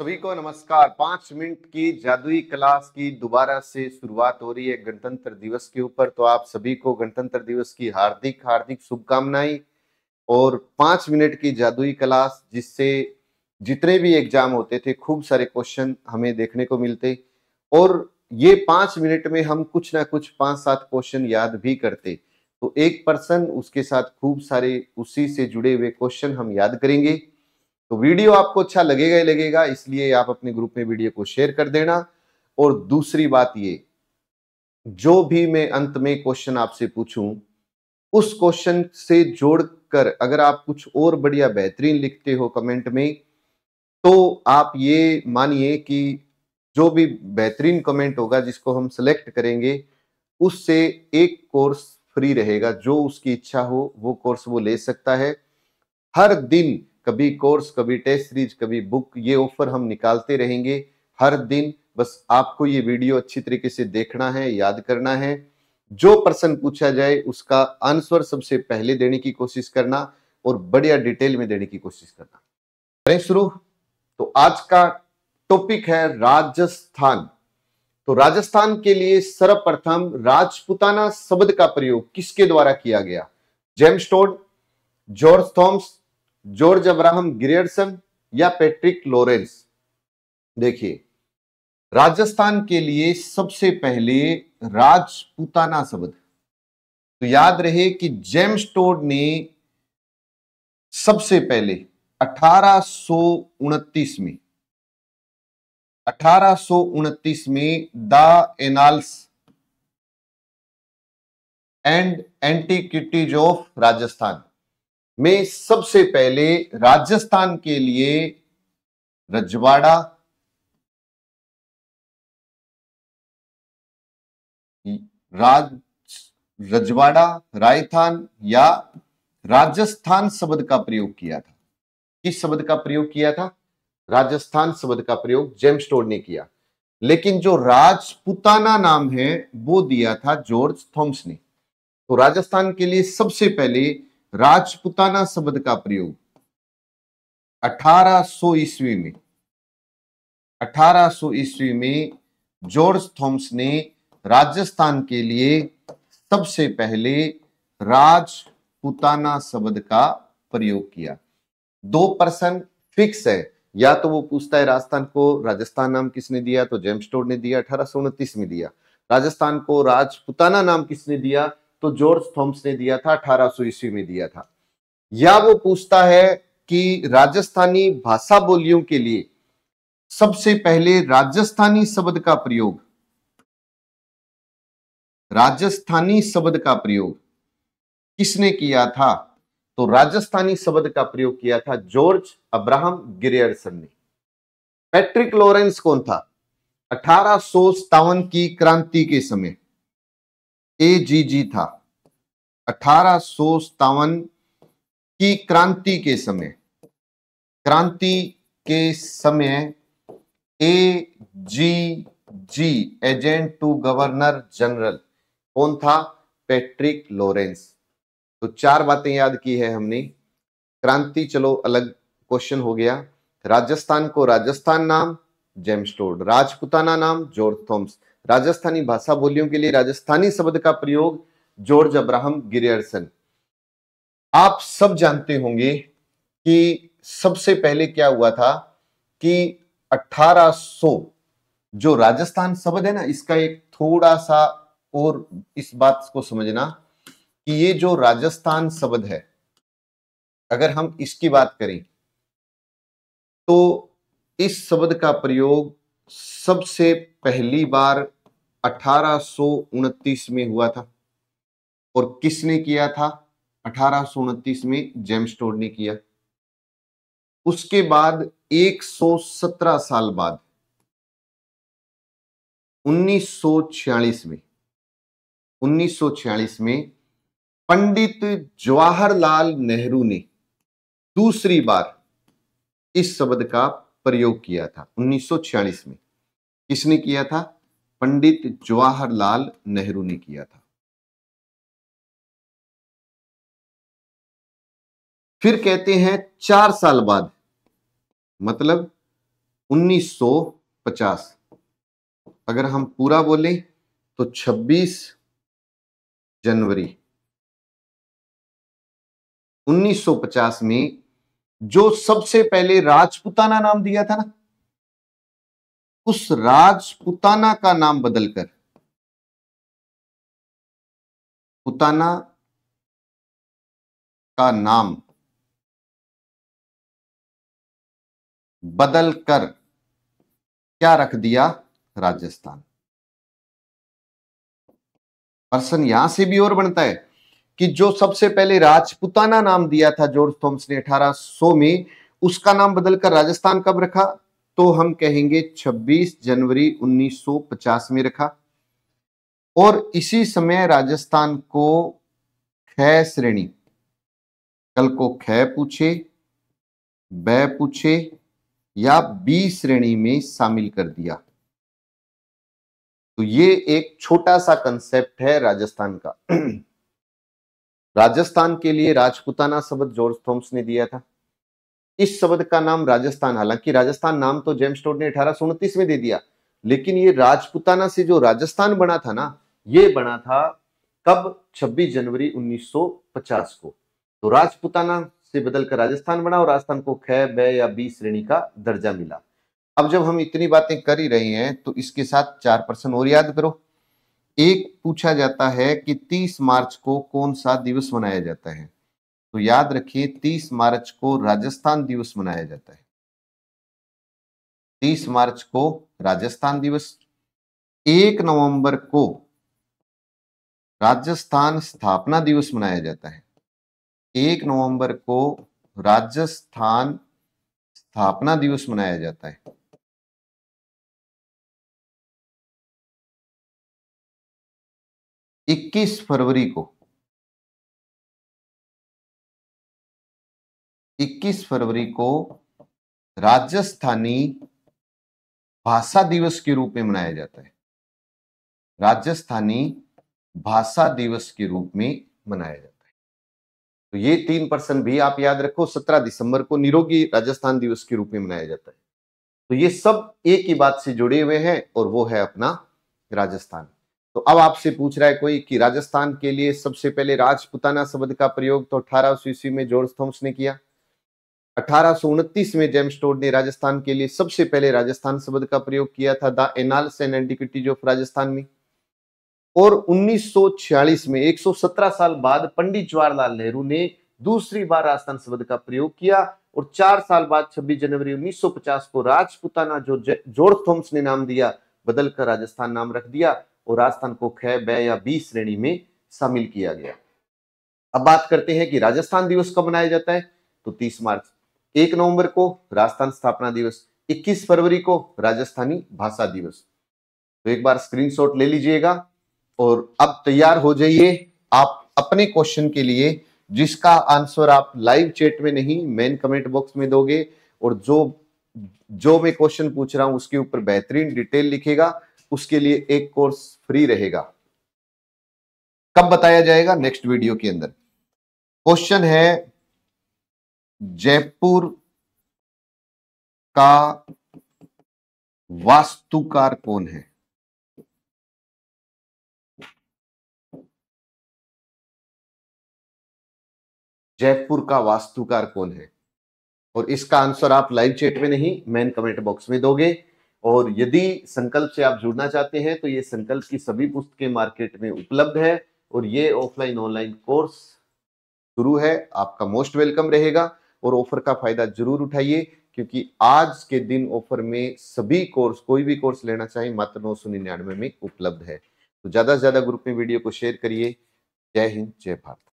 सभी को नमस्कार। 5 मिनट की जादुई क्लास की दोबारा से शुरुआत हो रही है गणतंत्र दिवस के ऊपर, तो आप सभी को गणतंत्र दिवस की हार्दिक शुभकामनाएं। और 5 मिनट की जादुई क्लास जिससे जितने भी एग्जाम होते थे खूब सारे क्वेश्चन हमें देखने को मिलते, और ये 5 मिनट में हम कुछ ना कुछ 5-7 क्वेश्चन याद भी करते। तो एक पर्सन उसके साथ खूब सारे उसी से जुड़े हुए क्वेश्चन हम याद करेंगे। तो वीडियो आपको अच्छा लगेगा ही लगेगा, इसलिए आप अपने ग्रुप में वीडियो को शेयर कर देना। और दूसरी बात ये, जो भी मैं अंत में क्वेश्चन आपसे पूछूं उस क्वेश्चन से जोड़कर अगर आप कुछ और बढ़िया बेहतरीन लिखते हो कमेंट में, तो आप ये मानिए कि जो भी बेहतरीन कमेंट होगा जिसको हम सिलेक्ट करेंगे उससे एक कोर्स फ्री रहेगा। जो उसकी इच्छा हो वो कोर्स वो ले सकता है। हर दिन कभी कोर्स, कभी टेस्ट सीरीज, कभी बुक, ये ऑफर हम निकालते रहेंगे हर दिन। बस आपको ये वीडियो अच्छी तरीके से देखना है, याद करना है। जो प्रश्न पूछा जाए उसका आंसर सबसे पहले देने की कोशिश करना और बढ़िया डिटेल में देने की कोशिश करना। करें शुरू। तो आज का टॉपिक है राजस्थान। तो राजस्थान के लिए सर्वप्रथम राजपुताना शब्द का प्रयोग किसके द्वारा किया गया? James Tod, George Thomas, George Abraham Grierson या पैट्रिक लॉरेंस? देखिए, राजस्थान के लिए सबसे पहले राजपुताना शब्द, तो याद रहे कि जेम्स टॉड ने सबसे पहले 1829 में 1829 में the Annals and Antiquities of Rajasthan में सबसे पहले राजस्थान के लिए रजवाड़ा रजवाड़ा, रायथान या राजस्थान शब्द का प्रयोग किया था। किस शब्द का प्रयोग किया था? राजस्थान शब्द का प्रयोग जेम्स टॉड ने किया। लेकिन जो राजपुताना नाम है वो दिया था जॉर्ज थॉमस ने। तो राजस्थान के लिए सबसे पहले राजपुताना शब्द का प्रयोग 1800 ईस्वी में 1800 ईस्वी में जॉर्ज थॉमस ने राजस्थान के लिए सबसे पहले राजपुताना शब्द का प्रयोग किया। 2 प्रश्न फिक्स है, या तो वो पूछता है राजस्थान को राजस्थान नाम किसने दिया, तो जेम्स टॉड ने दिया 1829 में दिया। राजस्थान को राजपुताना नाम किसने दिया, तो जॉर्ज थॉमस ने दिया था 1800 ईस्वी में दिया था। या वो पूछता है कि राजस्थानी भाषा बोलियों के लिए सबसे पहले राजस्थानी शब्द का प्रयोग किसने किया था, तो राजस्थानी शब्द का प्रयोग किया था जॉर्ज अब्राहम ग्रियर्सन ने। पैट्रिक लॉरेंस कौन था? 1857 की क्रांति के समय AGG था। 1857 की क्रांति के समय AGG agent to governor general कौन था? Patrick Lawrence. तो 4 बातें याद की है हमने। क्रांति चलो अलग क्वेश्चन हो गया। राजस्थान को राजस्थान नाम जेम्स टॉड, राजपुताना नाम जॉर्ज थॉमस, राजस्थानी भाषा बोलियों के लिए राजस्थानी शब्द का प्रयोग जॉर्ज अब्राहम ग्रियर्सन। आप सब जानते होंगे कि सबसे पहले क्या हुआ था कि 1800 जो राजस्थान शब्द है ना, इसका एक थोड़ा सा और इस बात को समझना कि ये जो राजस्थान शब्द है अगर हम इसकी बात करें तो इस शब्द का प्रयोग सबसे पहली बार 1829 में हुआ था। और किसने किया था? 1829 में जेम्स टॉड ने किया। उसके बाद 117 साल बाद 1946 में पंडित जवाहरलाल नेहरू ने दूसरी बार इस शब्द का प्रयोग किया था। 1946 में किसने किया था? पंडित जवाहरलाल नेहरू ने किया था। फिर कहते हैं 4 साल बाद, मतलब 1950। अगर हम पूरा बोले तो 26 जनवरी 1950 में जो सबसे पहले राजपुताना नाम दिया था ना, उस राजपुताना का नाम बदलकर पुताना का नाम बदलकर क्या रख दिया? राजस्थान। प्रश्न यहां से भी और बनता है कि जो सबसे पहले राजपुताना नाम दिया था जॉर्ज थॉमस ने 1800 में, उसका नाम बदलकर राजस्थान कब रखा? तो हम कहेंगे 26 जनवरी 1950 में रखा। और इसी समय राजस्थान को ख श्रेणी, कल को ख पूछे, ब पूछे या बी श्रेणी में शामिल कर दिया। तो ये एक छोटा सा कंसेप्ट है राजस्थान का। राजस्थान के लिए राजपुताना शब्द जॉर्ज थॉमस ने दिया था। इस शब्द का नाम राजस्थान, हालांकि राजस्थान नाम तो जेम्स टॉड ने 1829 में दे दिया, लेकिन ये राजपुताना से जो राजस्थान बना था ना, ये बना था कब? 26 जनवरी 1950 को। तो राजपुताना से बदलकर राजस्थान बना और राजस्थान को ख, ब या बी श्रेणी का दर्जा मिला। अब जब हम इतनी बातें कर ही रहे हैं तो इसके साथ 4 प्रश्न और याद करो। एक पूछा जाता है कि 30 मार्च को कौन सा दिवस मनाया जाता है? तो याद रखिए 30 मार्च को राजस्थान दिवस मनाया जाता है। 30 मार्च को राजस्थान दिवस। 1 नवंबर को राजस्थान स्थापना दिवस मनाया जाता है। 1 नवंबर को राजस्थान स्थापना दिवस मनाया जाता है। इक्कीस फरवरी को राजस्थानी भाषा दिवस के रूप में मनाया जाता है। राजस्थानी भाषा दिवस के रूप में मनाया जाता है। तो ये 3 पर्सन भी आप याद रखो। 17 दिसंबर को निरोगी राजस्थान दिवस के रूप में मनाया जाता है। तो ये सब एक ही बात से जुड़े हुए हैं और वो है अपना राजस्थान। तो अब आपसे पूछ रहा है कोई कि राजस्थान के लिए सबसे पहले राजपुताना शब्द का प्रयोग तो 1800 ईस्वी में जॉर्ज थॉमस ने किया। 1829 में जेम्स टॉड ने राजस्थान के लिए सबसे पहले राजस्थान शब्द का प्रयोग किया था the Annals and Antiquities of Rajasthan में। और 1946 में 117 साल बाद पंडित जवाहरलाल नेहरू ने दूसरी बार राजस्थान शब्द का प्रयोग किया। और 4 साल बाद 26 जनवरी 1950 को राजपुताना जो जॉर्ज थॉमस ने नाम दिया, बदलकर राजस्थान नाम रख दिया और राजस्थान को ख, ब या बी श्रेणी में शामिल किया गया। अब बात करते हैं कि राजस्थान दिवस कब मनाया जाता है। तो 30 मार्च, 1 नवंबर को राजस्थान स्थापना दिवस, 21 फरवरी को राजस्थानी भाषा दिवस। तो एक बार स्क्रीनशॉट ले लीजिएगा और अब तैयार हो जाइए आप अपने क्वेश्चन के लिए, जिसका आंसर आप लाइव चैट में नहीं, मेन कमेंट बॉक्स में दोगे। और जो मैं क्वेश्चन पूछ रहा हूं उसके ऊपर बेहतरीन डिटेल लिखेगा, उसके लिए एक कोर्स फ्री रहेगा। कब बताया जाएगा? नेक्स्ट वीडियो के अंदर। क्वेश्चन है जयपुर का वास्तुकार कौन है? जयपुर का वास्तुकार कौन है? और इसका आंसर आप लाइव चैट में नहीं, मेन कमेंट बॉक्स में दोगे। और यदि संकल्प से आप जुड़ना चाहते हैं तो ये संकल्प की सभी पुस्तकें मार्केट में उपलब्ध है और ये ऑफलाइन ऑनलाइन कोर्स शुरू है। आपका मोस्ट वेलकम रहेगा और ऑफर का फायदा जरूर उठाइए, क्योंकि आज के दिन ऑफर में सभी कोर्स, कोई भी कोर्स लेना चाहे, मात्र 999 में उपलब्ध है। तो ज्यादा से ज्यादा ग्रुप में वीडियो को शेयर करिए। जय हिंद, जय भारत।